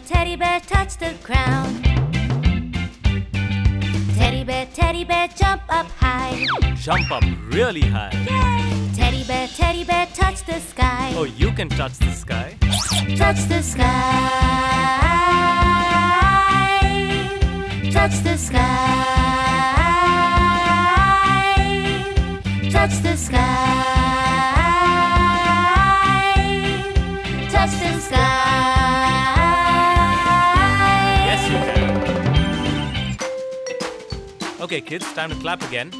teddy bear, touch the ground. Teddy bear, jump up high. Jump up really high. Yay! Teddy bear, touch the sky. Oh, you can touch the sky. Touch the sky. Touch the sky. Touch the sky. Touch the sky. Okay, kids, time to clap again.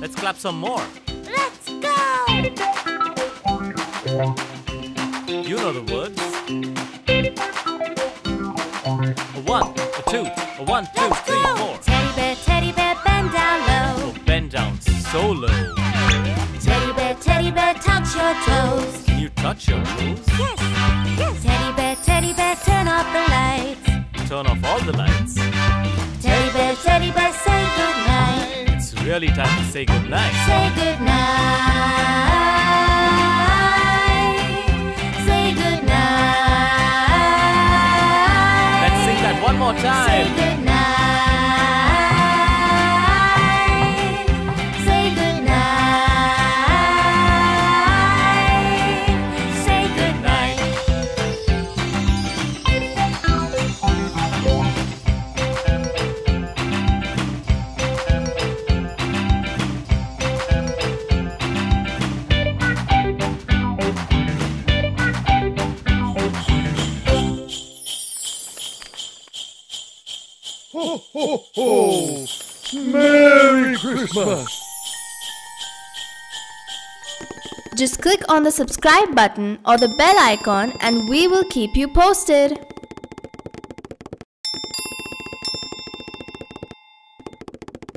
Let's clap some more. Let's go! You know the words. A one, a two, a one, two, Let's three, go. Four. Teddy bear, bend down low. Oh, bend down so low. Teddy bear, touch your toes. Can you touch your toes? Yes, yes. Teddy bear, turn off the lights. Turn off all the lights. Teddy bear, say goodnight. It's really time to say goodnight. Say goodnight. Say goodnight. Let's sing that one more time. Say goodnight. Say goodnight. Say goodnight. Ho, ho, ho! Merry Christmas! Just click on the subscribe button or the bell icon and we will keep you posted.